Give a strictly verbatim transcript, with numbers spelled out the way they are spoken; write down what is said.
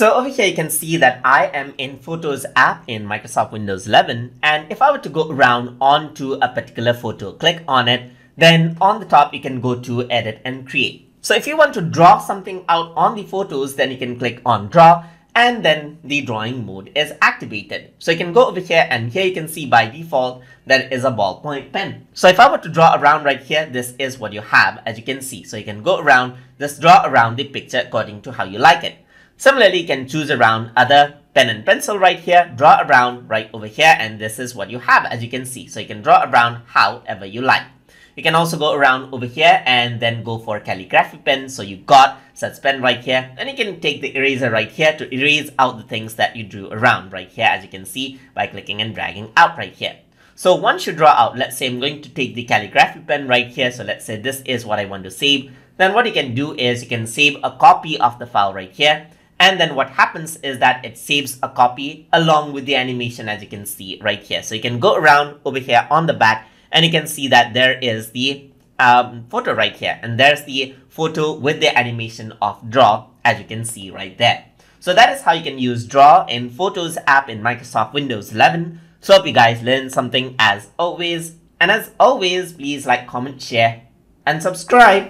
So over here you can see that I am in Photos app in Microsoft Windows eleven, and if I were to go around onto a particular photo, click on it, then on the top you can go to edit and create. So if you want to draw something out on the photos, then you can click on draw, and then the drawing mode is activated. So you can go over here, and here you can see by default that is a ballpoint pen. So if I were to draw around right here, this is what you have, as you can see. So you can go around, just draw around the picture according to how you like it. Similarly, you can choose around other pen and pencil right here, draw around right over here, and this is what you have, as you can see. So you can draw around however you like. You can also go around over here and then go for calligraphy pen. So you got such pen right here, and you can take the eraser right here to erase out the things that you drew around right here, as you can see by clicking and dragging out right here. So once you draw out, let's say I'm going to take the calligraphy pen right here. So let's say this is what I want to save. Then what you can do is you can save a copy of the file right here. And then what happens is that it saves a copy along with the animation, as you can see right here. So you can go around over here on the back, and you can see that there is the um, photo right here. And there's the photo with the animation of draw, as you can see right there. So that is how you can use draw in Photos app in Microsoft Windows eleven. So hope you guys learned something as always. And as always, please like, comment, share, and subscribe.